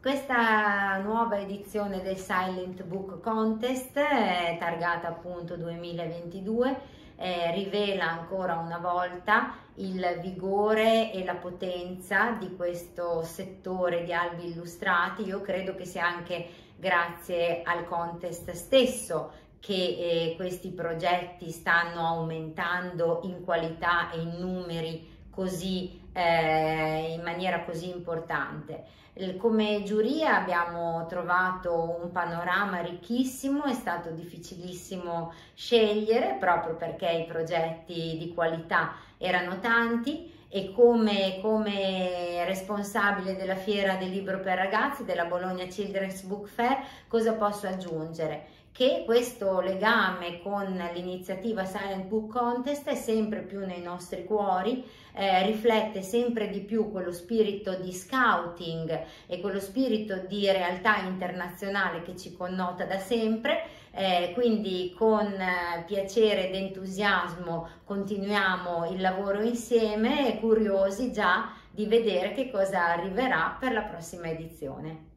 Questa nuova edizione del Silent Book Contest, targata appunto 2022, rivela ancora una volta il vigore e la potenza di questo settore di albi illustrati. Io credo che sia anche grazie al contest stesso che questi progetti stanno aumentando in qualità e in numeri così in maniera così importante. Come giuria abbiamo trovato un panorama ricchissimo, è stato difficilissimo scegliere proprio perché i progetti di qualità erano tanti, e come responsabile della fiera del libro per ragazzi della Bologna Children's Book Fair, cosa posso aggiungere? Che questo legame con l'iniziativa Silent Book Contest è sempre più nei nostri cuori, riflette sempre di più quello spirito di scouting e quello spirito di realtà internazionale che ci connota da sempre, quindi con piacere ed entusiasmo continuiamo il lavoro insieme e curiosi già di vedere che cosa arriverà per la prossima edizione.